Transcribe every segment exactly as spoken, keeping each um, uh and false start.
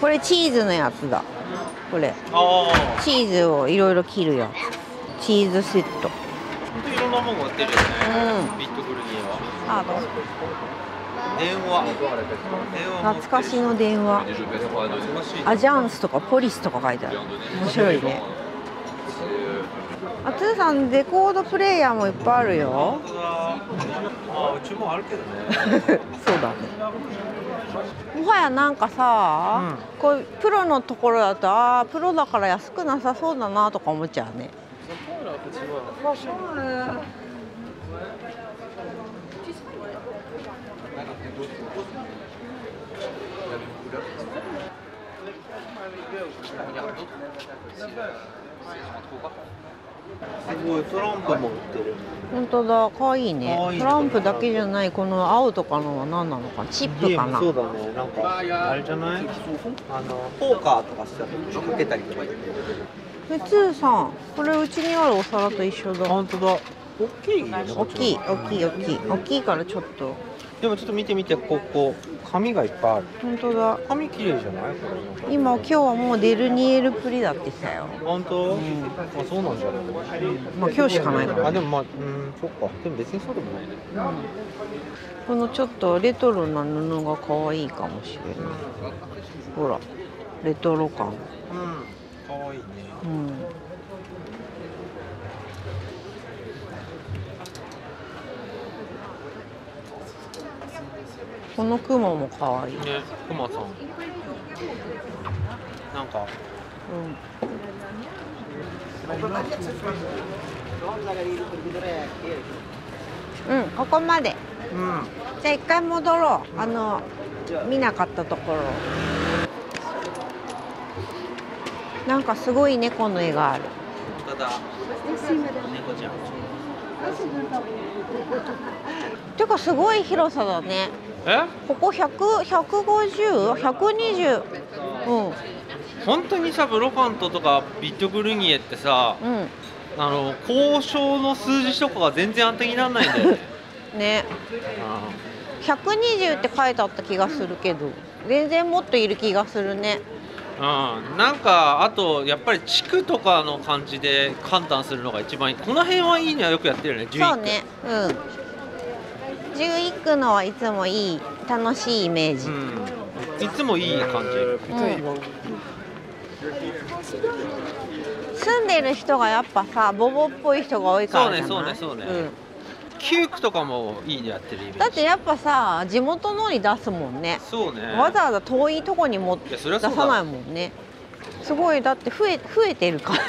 これチーズのやつだ。これチーズをいろいろ切るやつ。チーズセット。本当いろんなものが売ってるよね。うん、ビットグルニーは。ああ、電話。懐かしの電話。アジャンスとかポリスとか書いてある。面白いね。あ、つーさんレコードプレイヤーもいっぱいあるよ。あ、うちもあるけどね。そうだね。もはやなんかさ、うん、こうプロのところだと、ああプロだから安くなさそうだなとか思っちゃうね。すごいトランプも売ってる。本当だ、可愛いね。トランプだけじゃないこの青とかのは何なのか、チップかな。そうだね、なんかあれじゃない？あのポーカーとかしたとかけたりとか言ってる。つーさん、これうちにあるお皿と一緒だ。本当だ。大きいね。大きい、大きい、大きい、大きいからちょっと。でもちょっと見てみて、ここ紙がいっぱいある。本当だ。紙綺麗じゃない？これ今今日はもうデルニエルプリだってきたよ。本当？うん、あ、そうなんじゃない。まあ今日しかないから。あ、でもまあ、うん、そっか。でも別にそうでもないね。うん、このちょっとレトロな布が可愛いかもしれない。ほら、レトロ感。うん、可愛いね。うん。このクマも可愛いね。クマさん。なんか。うん。うん、ここまで。うん。じゃあ一回戻ろう。あの見なかったところ。なんかすごい猫の絵がある。ただ。猫ちゃん。てかすごい広さだね。ここひゃく、ひゃくごじゅう、ひゃくにじゅう、うん、本当にさブロファントとかビットグルニエってさ、うん、あの交渉の数字とかが全然安定にならないんだよね。ね、ひゃくにじゅうって書いてあった気がするけど、全然もっといる気がするね。うん、なんかあとやっぱり地区とかの感じで判断するのが一番いい。この辺はいいにはよくやってるよね。じゅういっ区。そうね、うん、じゅういっ区のはいつもいい楽しいイメージ、うん、いつもいい感じ、うん、住んでる人がやっぱさボボっぽい人が多いからじゃない？そうねそうねそうね、うん、きゅう区とかもいいにやってるイメージだって、やっぱさ地元のに出すもんね。そうね、わざわざ遠いとこにも出さないもんね。すごいだって増え増えてるから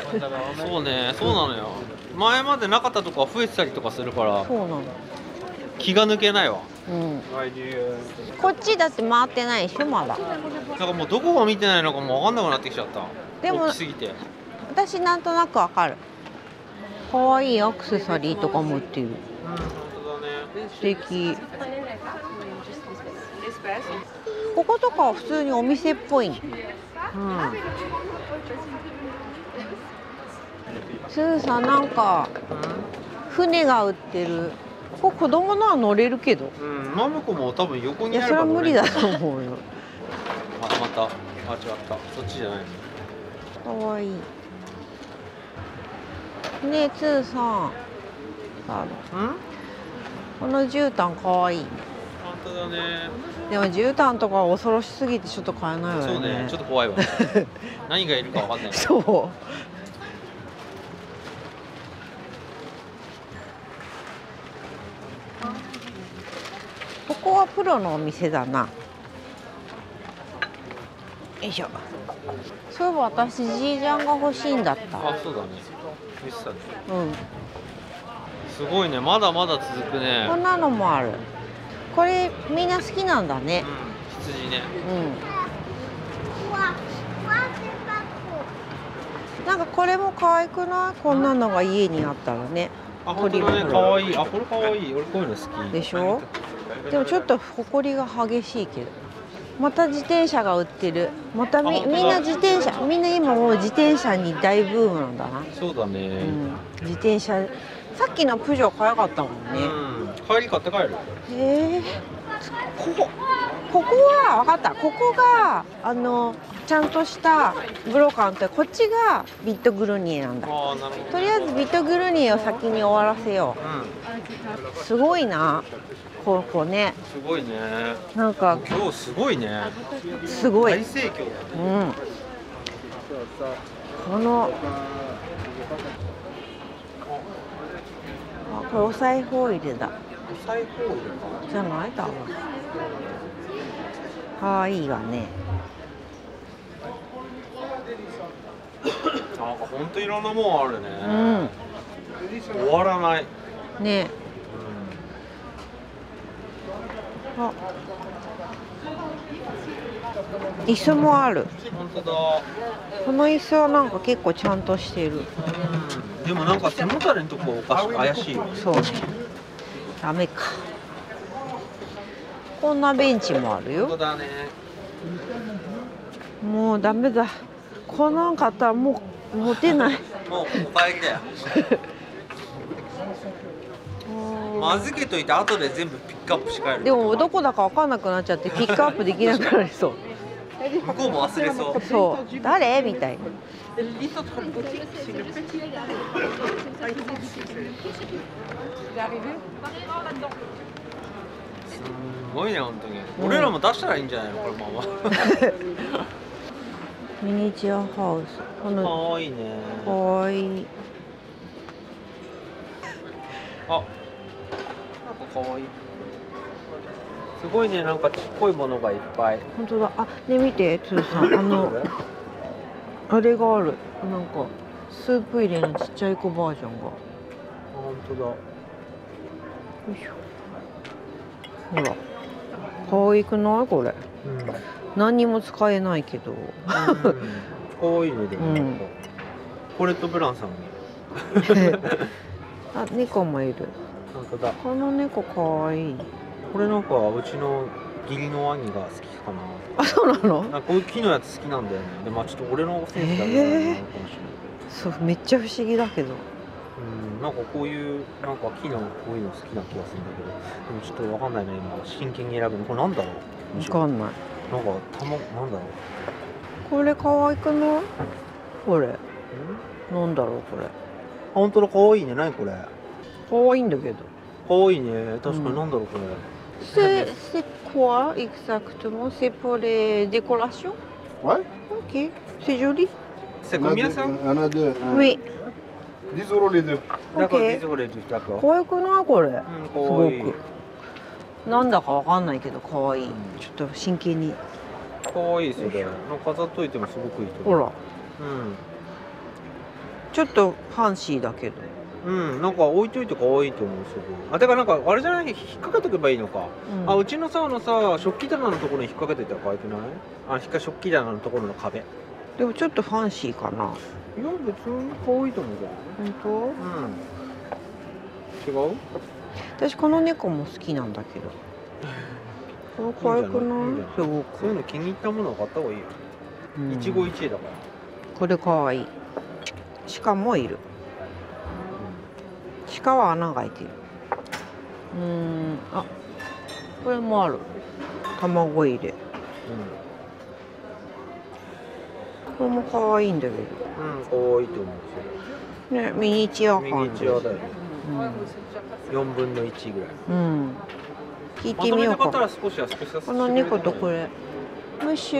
そうね、そうなのよ、うん、前までなかったとこは増えてたりとかするから、そうなの、気が抜けないわ、うん、こっちだって回ってないでしょまだ。なんかもうどこが見てないのかも分かんなくなってきちゃった。でも大きすぎて私なんとなく分かる。可愛いアクセサリーとかも売ってる。素敵。こことかは普通にお店っぽい、ね、うん、スーさんなんか船が売ってる。ここ子供のは乗れるけど、うん、マムコも多分横にあるから乗れる。いや、それは無理だと思うよ。またまた、あ、違った、そっちじゃない。かわいい。ねえ、つーさん。あの。この絨毯かわいい。本当だね。でも絨毯とか恐ろしすぎて、ちょっと買えないわよね。そうね、ちょっと怖いわ。何がいるかわかんない。そう。ここはプロのお店だな。よいしょ。そういえば私じいちゃんが欲しいんだった。あ、そうだね。欲しさね。うん。すごいね。まだまだ続くね。こんなのもある。これみんな好きなんだね。うん、羊ね。うん。なんかこれも可愛くない？こんなのが家にあったらね。あ、これね、可愛い。あ、これ可愛い。俺こういうの好き。でしょ？でもちょっと埃が激しいけど、また自転車が売ってる。またみみんな自転車、みんな今もう自転車に大ブームなんだな。そうだね、うん、自転車さっきのプジョー可愛かったもんね。うん、帰り買って帰る。へえ。ここ、ここは分かった。ここがあのちゃんとしたブロカンで、こっちがビットグルニエなんだ。とりあえずビットグルニエを先に終わらせよう。うん、すごいな。ここね。すごいね。なんか今日すごいね。すごい。大盛況。うん。この。あ、これお裁縫入れだ。お裁縫入れじゃないだ。可愛いわね。なんか本当いろんなもんあるね。うん、終わらない。ね。うん、あ。椅子もある。本当だ。この椅子はなんか結構ちゃんとしてる。うん、でもなんか背もたれのとこおかし怪しい。そう。ダメか。こんなベンチもあるよ。本当だね。もうダメだ。来なかったらもう持てない。もうお帰りだよ。まずけといて後で全部ピックアップし帰る。でもどこだかわかんなくなっちゃってピックアップできなくなりそう。向こうも忘れそう。そう。誰みたいな。すごいね本当に。うん、俺らも出したらいいんじゃないのこれまま。ミニチュアハウス。この。可愛いね。可愛い。あ。かわいい。すごいね、なんかちっこいものがいっぱい。本当だ、あ、ね、見て、つーさん、あの。あれがある、なんか。スープ入れのちっちゃい子バージョンが。あ、本当だ。よいしょ。ほら。可愛くない、これ。うん、何にも使えないけど。可愛いね、でも。うん、これとブランさんも。あ、猫もいる。この猫かわいい。これなんかうちの義理の兄が好きかな。あ、そうなの。なんかこういう木のやつ好きなんだよね。で、まあちょっと俺のセンスだけど、えー、そうめっちゃ不思議だけど。うん、なんかこういうなんか木のこういうの好きな気がするんだけど、でもちょっとわかんないね。今真剣に選ぶのこれなんだろう。わかんない。なんかたまなんだろう。これ可愛くない？これ。なんだろうこれ。本当だ可愛いね。何これ。可愛いんだけど。可愛いね、確かになんだろうこれ。C'est c'est quoi exactement? C'est pour les décorations? Ouais. Ok. C'est joli. C'est combien ça? Un à deux. Oui. dix euros les deux. D'accord. dix euros les deux. D'accord. 可愛くないこれ。可愛い。すごく。なんだかわかんないけど可愛い。ちょっと真剣に。可愛いそれ。飾っといてもすごくいいと思う。ほら。うん。ちょっとファンシーだけど。うん、なんか置いといて可愛いと思うすごい。あ、だからなんかあれじゃない、引っ掛けとけばいいのか。うん、あ、うちのさあのさ食器棚のところに引っ掛けてたら可愛くない？あ、ひか食器棚のところの壁。でもちょっとファンシーかな。いや別に可愛いと思うじゃん。本当？うん。違う？私この猫も好きなんだけど。これ可愛くない？いいんじゃない？すごく。そういうの気に入ったものを買った方がいいよ。うん、一期一会だから。これ可愛い。鹿もいる。鹿は穴が開いている。うん、あ、これもある。卵入れ。うん、これも可愛いんだけど。うん、可愛いと思う。ね、ミニチュア感。ミニチュアだよね。四分の一ぐらい。うん。聞いてみようか。この猫とこれ。ムッシュ。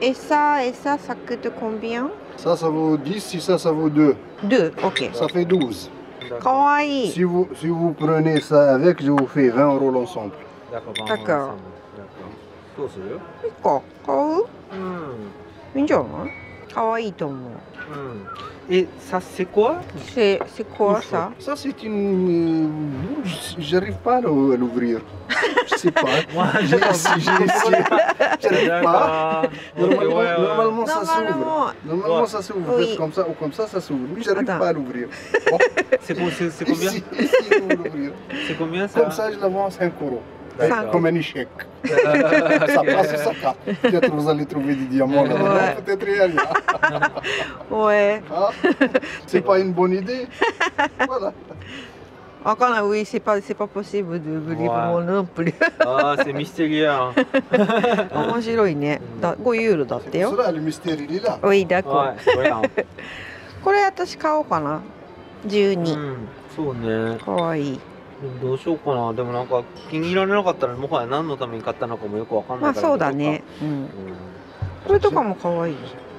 Et ça, et ça, ça coûte combien? Ça, ça vaut dix, et ça, ça vaut deux. Deux, ok. Ça fait douze.かわいい。Si vous si vous prenez ça avec, je vous fais vingt euros l'ensemble. D'accord. どうする？いいか、買う？うん。いいんじゃない？かわいいと思う。うん。え、ça c'est quoi? C'est c'est quoi ça? Ça c'est une, j'arrive pas à l'ouvrir. Je sais pas. J'ai essayé. J'arrive pas. Normalement ça s'ouvre. Normalement ça s'ouvre comme ça ou comme ça ça s'ouvre. Mais j'arrive pas à l'ouvrir.C'est combien? C'est combien ça? Comme ça, je la vends cinq euros. Come Shek. Sapra su sapra. Ti-a trezat litru de diamond. Te trei Ouais. C'est pas une bonne idée. Voilà. Encore là, oui, c'est pas, c'est pas possible de believe mon non plus. Ah, c'est mystérieux. Comment j'ai l'oeil né. five euroだってよ。それはミステリーだ。Oui, d'accord. これ私買おうかな。じゅうに。うん、そうね。可愛い。どうしようかな。でもなんか気に入られなかったらもはや何のために買ったのかもよくわかんないから。まあそうだね。うん。これとかも可愛い。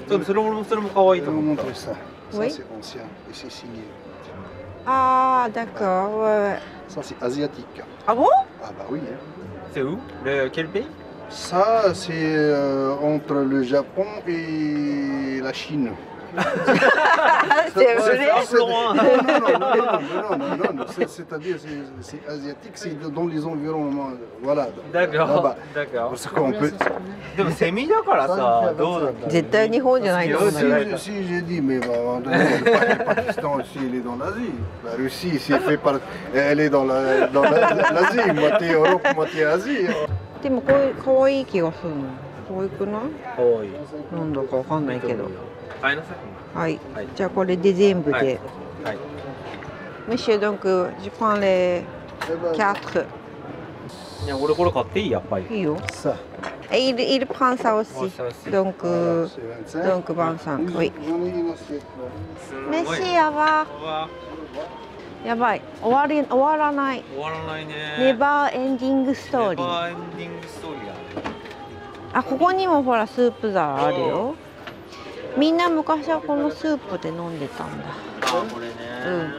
そう、それもそれも可愛いと思った。Oui. Ah d'accord, ouais, ouais. Ça c'est asiatique. Ah bon? Ah bah oui. C'est où? Le, quel pays? Ça c'est euh, entre le Japon et la Chine. C'est vrai? Non, non, non, non, non, non, non. C'est-à-dire c'est asiatique, c'est dans les environnements. Voilà. D'accord, d'accord. C'est mis d'accord là, ça. C'est un niveau de l'Asie. Si j'ai dit, mais le Pakistan aussi, il est dans l'Asie. La Russie, elle est dans l'Asie. Moitié Europe, moitié Asie. Mais c'est beau, c'est beau. C'est beau. Qu'est-ce que je ne sais pas. はい、じゃあこれで全部で。むしろどんく、ジパンレキャップ。いや、俺これ買っていいやっぱり。いいよ。さあ。いるいるパンサオシ。どんく、どんくバンさん。はい。メシやば。やばい。終わり終わらない。終わらないね。ネバーエンディングストーリー。ネバーエンディングストーリーだね。あ、ここにもほらスープ皿あるよ。 みんな昔はこのスープで飲んでたんだ。あ、これね。うん。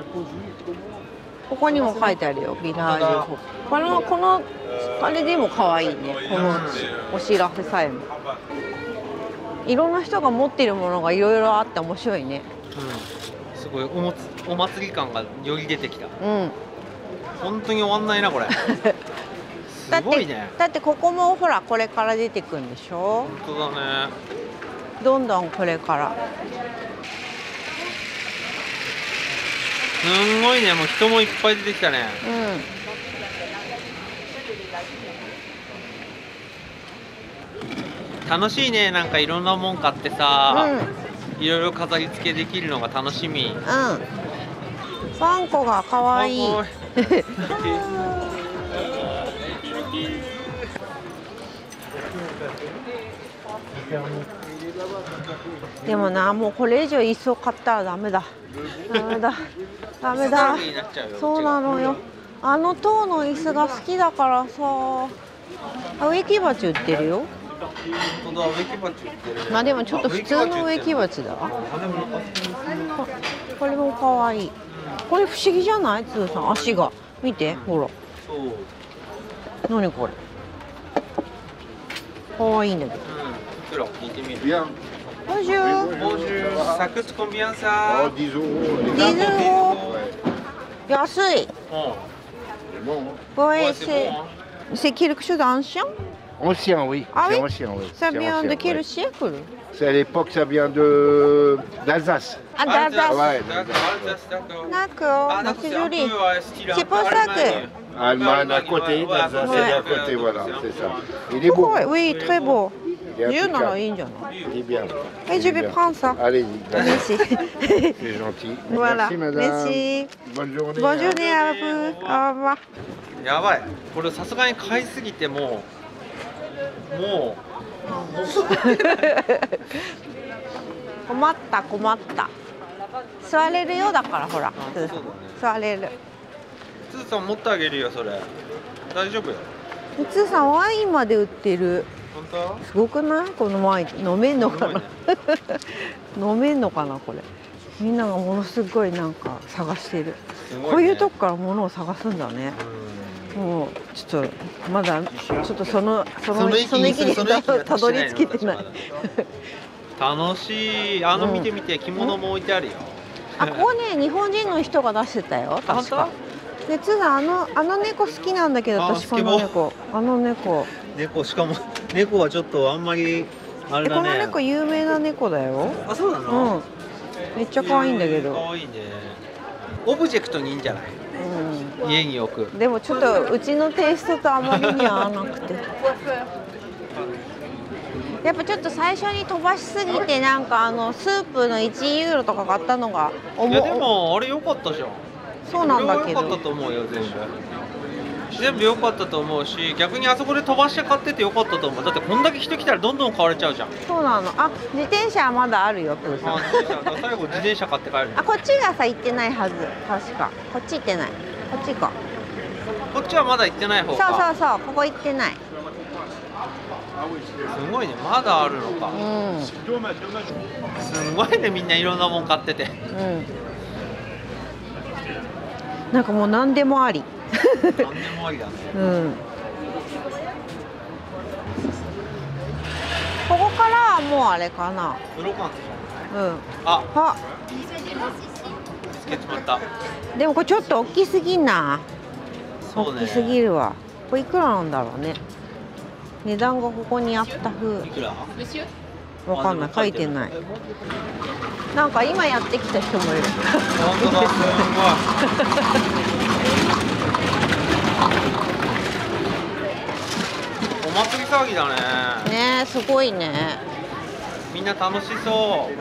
ここにも書いてあるよ、ビラージュ。このこのあれでも可愛いね。このお知らせさえも。いろんな人が持っているものがいろいろあって面白いね。うん。すごいおもつお祭り感がより出てきた。うん。本当に終わんないなこれ。すごいね。だってここもほらこれから出てくるんでしょ。本当だね。 どんどんこれからすんごいね、もう人もいっぱい出てきたね。うん、楽しいね、なんかいろんなもん買ってさ、うん、いろいろ飾り付けできるのが楽しみ。うん、ワンコがかわいい。でもな、もうこれ以上一層買ったらダメだ。ダメだ。ダメだ。そうなのよ。あの塔の椅子が好きだからさ。植木鉢売ってるよ。本当だ、植木鉢売ってる。まあでもちょっと普通の植木鉢だ。これも可愛い。これ不思議じゃない？つーさん、足が。見て、ほら。そう。何これ。可愛いんだけど。 Bonjour. Bonjour. Ça coûte combien ça? dix euros. Yassui. Oui, c'est quelque chose d'ancien? Ancien, oui. Ah oui? Ça vient de quel siècle? C'est à l'époque, ça vient de d'Alsace. Ah, d'Alsace. D'accord. C'est joli. C'est pour ça que. Allemagne à côté, d'Alsace à côté, voilà, c'est ça. Il est beau. Oui, très beau. Dieu, non, non, il est bien. Il est bien. Et je vais prendre ça. Allez-y. Merci. C'est gentil. Voilà. Merci, madame. Merci. Bonne journée. Bonne journée à vous. Au revoir. やばい。これさすがに買いすぎてもうもう困った困った。座れるようだからほら。座れる。つーさん持ってあげるよそれ。大丈夫よ。つーさんワインまで売ってる。 すごくない？このワイン飲めんのかな？飲めんのかなこれ。みんながものすごいなんか探してる。こういうとこからものを探すんだね。もうちょっとまだちょっとそのそのその域にたどり着けてない。楽しい。あの見て見て着物も置いてあるよ。あ、ここね日本人の人が出してたよ確か。でつーさんあのあの猫好きなんだけど私この猫あの猫。 猫しかも猫はちょっとあんまりあれだね。この猫有名な猫だよ。あ、そうなの。うん。めっちゃ可愛いんだけど。可愛いね。オブジェクトにいいんじゃない？うん。家に置く。でもちょっとうちのテイストとあまりに合わなくてやっぱちょっと最初に飛ばしすぎて、なんかあのスープのいちユーロとか買ったのが重い。いやでもあれ良かったじゃん。そうなんだけど良かったと思うよ。全部全部良かったと思うし、逆にあそこで飛ばして買ってて良かったと思う。だってこんだけ人来たらどんどん買われちゃうじゃん。そうなの。あ、自転車はまだあるよ。プーさん、あ、自転車最後自転車買って帰るあ、こっちがさ行ってないはず、確か。こっち行ってない。こっちか。こっちはまだ行ってない方か。そうそうそう、ここ行ってない。すごいね、まだあるのか。うん、すごいね、みんないろんなもん買ってて、うん、なんかもう何でもあり何でもありだね、うん、ここからはもうあれかな、ブロカンスじゃない、うん、ああ見つけちまった。でもこれちょっと大きすぎんな。そうね、大きすぎるわ。これいくらなんだろうね、値段がここにあった風。いくら？わかんない、書いてない。なんか今やってきた人もいる。本当だ、すごい。お祭り騒ぎだね。ねえ、すごいね。みんな楽しそう。う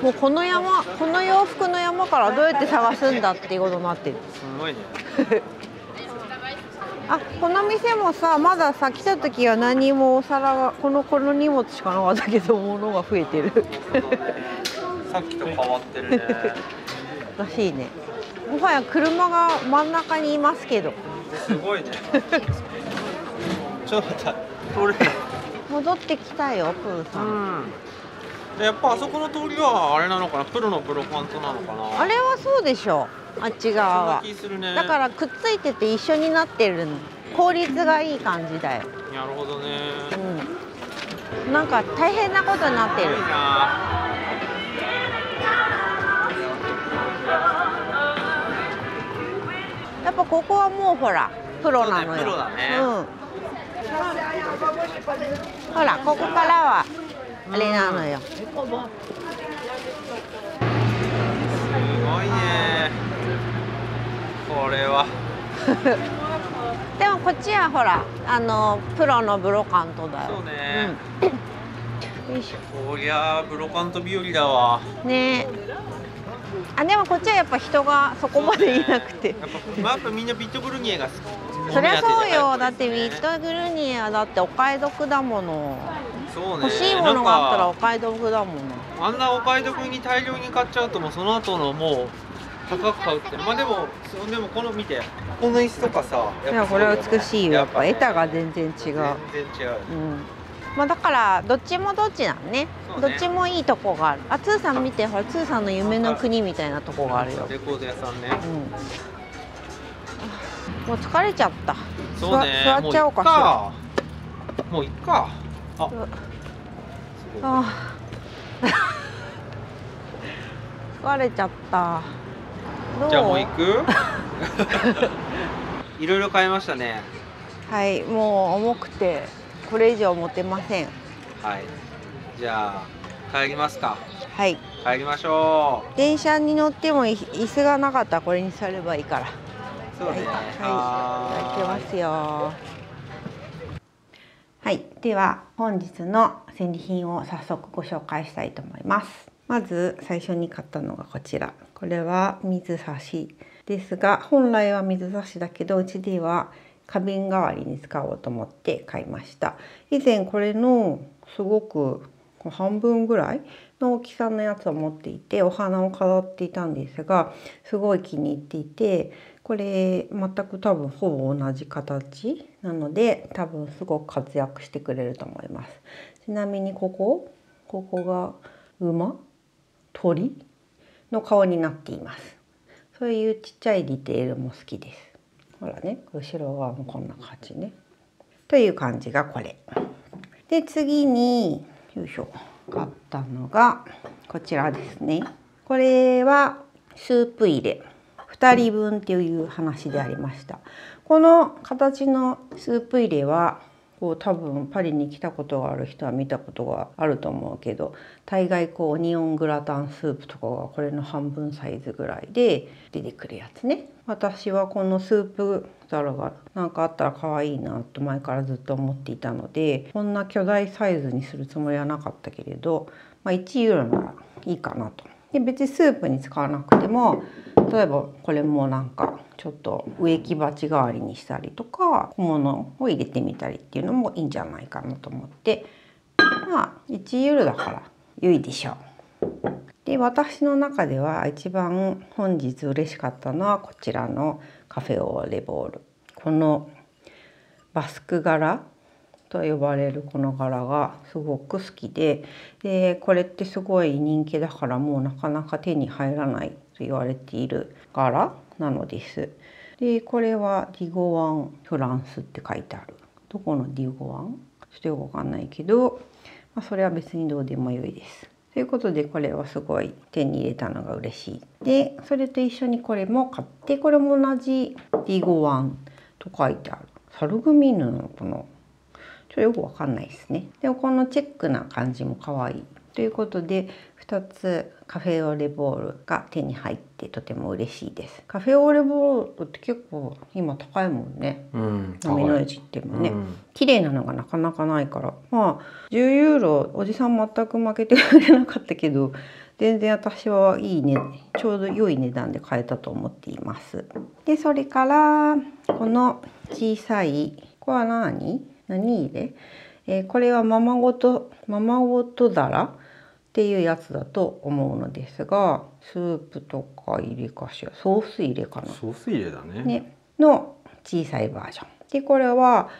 ん。もうこの山、この洋服の山からどうやって探すんだっていうことになってる。すごいね。あ、この店もさ、まださ来た時は何もお皿がこのこの荷物しかなかったけど、物が増えてるさっきと変わってるねらしいね。もはや車が真ん中にいますけど、すごいねちょっと待って戻ってきたよプーさん。うん、やっぱあそこの通りはあれなのかな、プロのブロカントなのかな。あれはそうでしょ、あっち側は。だからくっついてて一緒になってるの、効率がいい感じだよ。なるほどね、うん、なんか大変なことになってる。やっぱここはもうほらプロなのよ。ほらここからはあれなのよ。すごいねこれはでもこっちはほらあのプロのブロカントだよ。そうね、うん、よいしょ。こりゃブロカント日和だわね。あ、でもこっちはやっぱ人がそこまでいなくて、ね、やっぱ、まあ、やっぱみんなビットグルニエが好き。そりゃそうよ、だってビットグルニエはだってお買い得だもの。そうね、欲しいものがあったらお買い得だもの。あんなお買い得に大量に買っちゃうともうその後のもう高く買うって。まあでもでもこの見てこの椅子とかさ、いやこれは美しいよ。やっぱエタが全然違う。全然違う。うん。まあだからどっちもどっちなんね。どっちもいいとこがある。あ、ツーさん見て、ほらツーさんの夢の国みたいなとこがあるよ。レコード屋さんね。うん。もう疲れちゃった。そうね。座っちゃおうかしら。もういっか。あ。あ。疲れちゃった。じゃあもう行くいろいろ買いましたね。はい、もう重くてこれ以上持てません。はい、じゃあ帰りますか。はい、帰りましょう。電車に乗っても椅子がなかったらこれに座ればいいから。そうね、はい、開けますよ。はい、では本日の戦利品を早速ご紹介したいと思います。まず最初に買ったのがこちら。これは水差しですが、本来は水差しだけどうちでは花瓶代わりに使おうと思って買いました。以前これのすごく半分ぐらいの大きさのやつを持っていてお花を飾っていたんですが、すごい気に入っていて、これ全く多分ほぼ同じ形なので多分すごく活躍してくれると思います。ちなみにここここが馬鳥の顔になっています。そういうちっちゃいディテールも好きです。ほらね、後ろ側もこんな感じね。という感じがこれ。で次によいしょ買ったのがこちらですね。これはスープ入れふたりぶんっていう話でありました。この形のスープ入れはこう多分パリに来たことがある人は見たことがあると思うけど、大概こうオニオングラタンスープとかがこれの半分サイズぐらいで出てくるやつね。私はこのスープザルがなんかあったら可愛いなと前からずっと思っていたので、こんな巨大サイズにするつもりはなかったけれど、まあ、いちユーロならいいかなと。で別にスープに使わなくても、例えばこれもなんかちょっと植木鉢代わりにしたりとか、小物を入れてみたりっていうのもいいんじゃないかなと思って、まあいちユーロだから良いでしょう。で私の中では一番本日嬉しかったのはこちらのカフェオーレボール。このバスク柄と呼ばれるこの柄がすごく好きで、でこれってすごい人気だからもうなかなか手に入らないと言われている柄なのです。でこれはディゴワンフランスって書いてある。どこのディゴワン？ちょっとよくわかんないけど、まあ、それは別にどうでもよいです。ということでこれはすごい手に入れたのが嬉しい。でそれと一緒にこれも買って、これも同じディゴワンと書いてある。サルグミーヌのこのちょっとよくわかんないですね。でもこのチェックな感じも可愛いということで、ふたつカフェオレボールが手に入ってとても嬉しいです。カフェオレボールって結構今高いもんね。うん、飲みの市ってもね、うん、綺麗なのがなかなかないから、まあじゅうユーロおじさん全く負けてくれなかったけど、全然私はいいね、ちょうど良い値段で買えたと思っています。でそれからこの小さいこれは何？何入れ、えー、これはままごとままごと皿っていうやつだと思うのですが、スープとか入れかしら、ソース入れかな、ソース入れだね、ねの小さいバージョンで、これは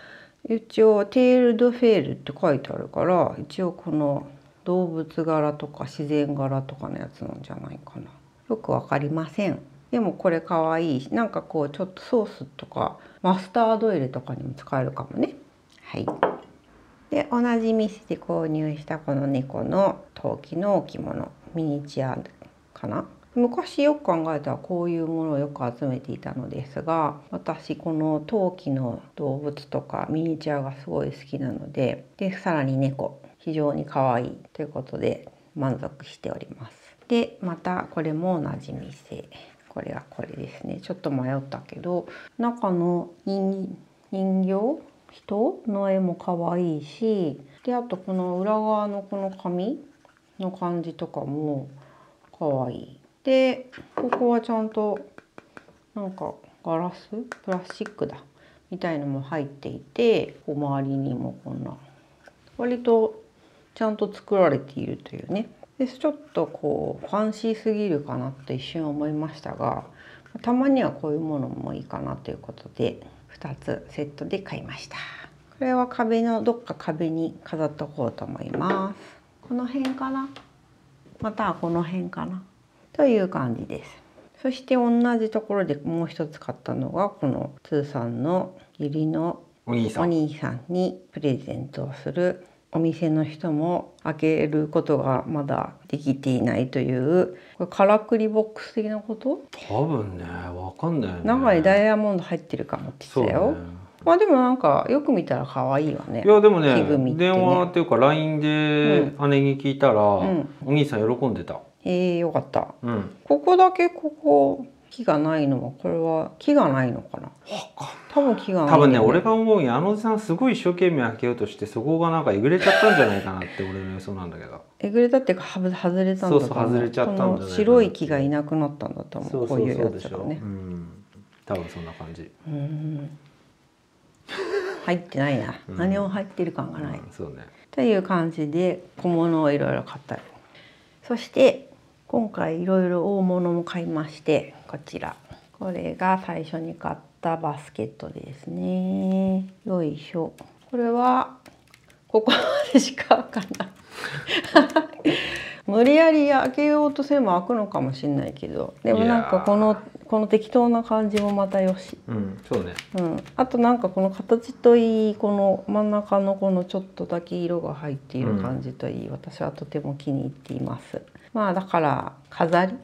一応テールドフェールって書いてあるから、一応この動物柄とか自然柄とかのやつなんじゃないかな、よくわかりません。でもこれかわいいし、なんかこうちょっとソースとかマスタード入れとかにも使えるかもね。はい、で同じ店で購入したこの猫の陶器の置物、ミニチュアかな。昔よく考えたらこういうものをよく集めていたのですが、私この陶器の動物とかミニチュアがすごい好きなので、でさらに猫非常に可愛いということで満足しております。でまたこれも同じ店、これはこれですね。ちょっと迷ったけど、中の人形人の絵も可愛いし、であとこの裏側のこの紙の感じとかも可愛い。でここはちゃんとなんかガラスプラスチックだみたいのも入っていて、こう周りにもこんな割とちゃんと作られているというね。でちょっとこうファンシーすぎるかなって一瞬思いましたが、たまにはこういうものもいいかなということで。ふたつセットで買いました。これは壁のどっか壁に飾っとこうと思います。この辺かな、またはこの辺かなという感じです。そして同じところでもう一つ買ったのが、このツーさんの義理のお兄さんにプレゼントをする、お店の人も開けることがまだできていないという、これからくりボックス的なこと、多分ね、わかんないね。中にダイヤモンド入ってるかもって言ってたよ、ね、まあでもなんかよく見たら可愛いわね。いやでも ね, ね電話っていうか ライン で姉に聞いたら、うん、お兄さん喜んでた。えー、よかった、うん、ここだけここ木がないのは、これは木がないのかな。多分木がない、ね。多分ね、俺が思うにあのおじさんすごい一生懸命開けようとして、そこがなんかえぐれちゃったんじゃないかなって俺の予想なんだけど。えぐれたっていうかはぶ外れたんだと思う。そうそう、外れちゃったんじゃないかな。白い木がいなくなったんだと思う。こういうやつだね。うん。多分そんな感じ。うん。入ってないな。うん、何も入ってる感がない。うんうん、そうね。という感じで小物をいろいろ買ったり。そして。今回いろいろ大物も買いまして、こちら、これが最初に買ったバスケットですね。よいしょ。これはここまでしか開かない無理やり開けようとすれば開くのかもしれないけど、でもなんかこのこの適当な感じもまたよし、うん、そうね、うん、あとなんかこの形といい、この真ん中のこのちょっとだけ色が入っている感じといい、うん、私はとても気に入っています。まあだから飾り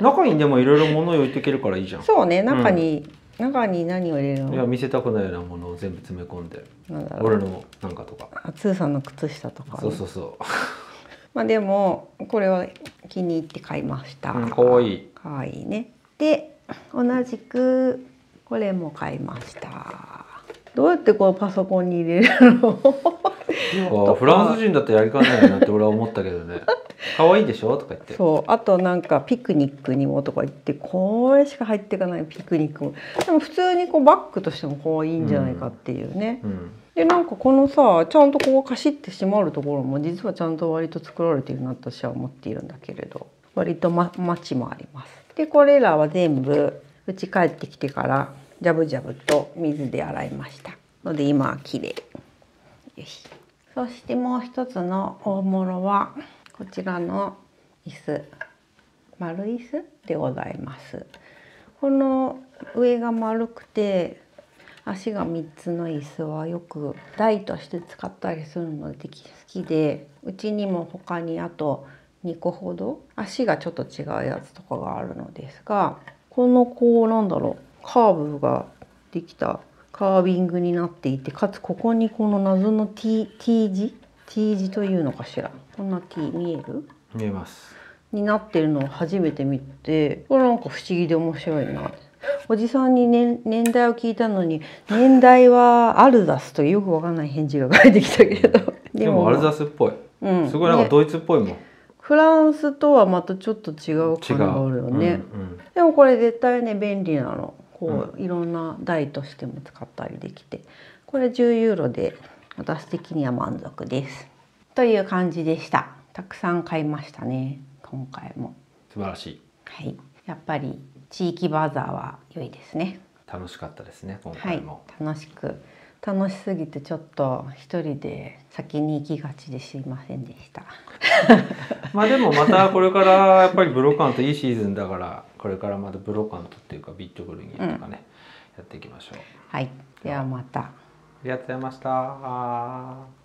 中にでもいろいろ物を置いていけるからいいじゃん。そうね、中に中に何を入れるの？いや、見せたくないようなものを全部詰め込んで、俺のなんかとか、あ、つーさんの靴下とか、ね、そうそうそうまあでもこれは気に入って買いました。うん、かわいい。かわいいね。で同じくこれも買いました。どうやってこうパソコンに入れるの？フランス人だってやりかねないなって俺は思ったけどね。可愛いでしょとか言って、そう、あとなんかピクニックにもとか言って、これしか入っていかないピクニックも、でも普通にこうバッグとしても可愛いんじゃないかっていうね、うんうん、でなんかこのさ、ちゃんとここカシッて閉まるところも実はちゃんと割と作られているなと私は思っているんだけれど、割とマッチもあります。でこれらは全部うち帰ってきてからジャブジャブと水で洗いましたので、今は綺麗。よし。そしてもう一つの大物はこちらの椅子、丸椅子でございます。この上が丸くて足がみっつの椅子はよく台として使ったりするので好きで、うちにも他にあとにこほど足がちょっと違うやつとかがあるのですが、このこうなんだろう、カーブができたカービングになっていて、かつここにこの謎の T, T 字 T 字というのかしら、こんな T 見える？見えます。になってるのを初めて見て、これなんか不思議で面白いな。おじさんに、ね、年代を聞いたのに、年代はアルザスというよくわかんない返事が返ってきたけれど、でもアルザスっぽい、うん、すごいなんかドイツっぽいもん、ね、フランスとはまたちょっと違う感があるよね、うんうん、でもこれ絶対ね便利なの。こういろんな台としても使ったりできて、これじゅうユーロで私的には満足ですという感じでした。たくさん買いましたね、今回も。素晴らしい。はい、やっぱり地域バザーは良いですね。楽しかったですね、今回も、はい、楽しく楽しすぎてちょっと一人で先に行きがちですいませんでしたまあでもまたこれからやっぱりブロカントいいシーズンだから、これからまたブロカントっていうかビッチョグルニーとかね、うん、やっていきましょう。はい、ではまた。ありがとうございました。